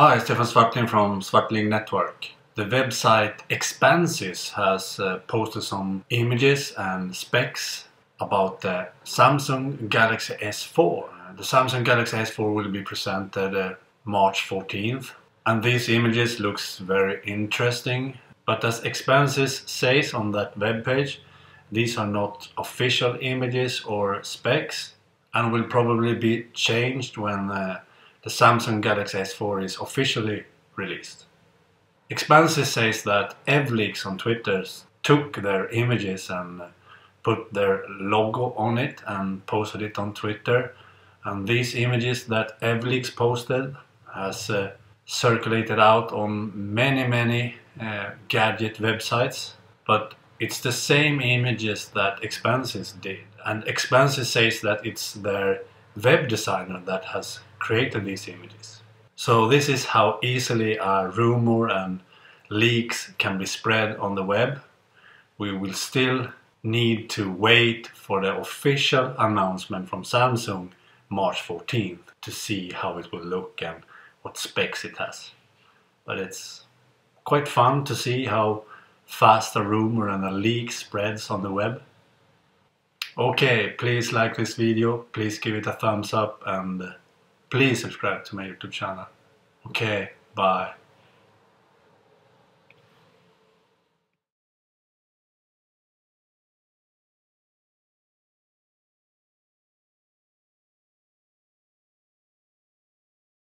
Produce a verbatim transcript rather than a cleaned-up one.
Hi, Stefan Svartling from Svartling Network. The website Expansys has uh, posted some images and specs about the Samsung Galaxy S four. The Samsung Galaxy S four will be presented uh, March fourteenth, and these images looks very interesting. But as Expansys says on that webpage, these are not official images or specs, and will probably be changed when uh, the Samsung Galaxy S four is officially released. Expansys says that EvLeaks on Twitter took their images and put their logo on it and posted it on Twitter. And these images that EvLeaks posted has uh, circulated out on many, many uh, gadget websites. But it's the same images that Expansys did. And Expansys says that it's their web designer that has created these images. So this is how easily a rumor and leaks can be spread on the web. We will still need to wait for the official announcement from Samsung March fourteenth to see how it will look and what specs it has. But it's quite fun to see how fast a rumor and a leak spreads on the web. Okay, please like this video, please give it a thumbs up, and please subscribe to my YouTube channel. Okay, bye.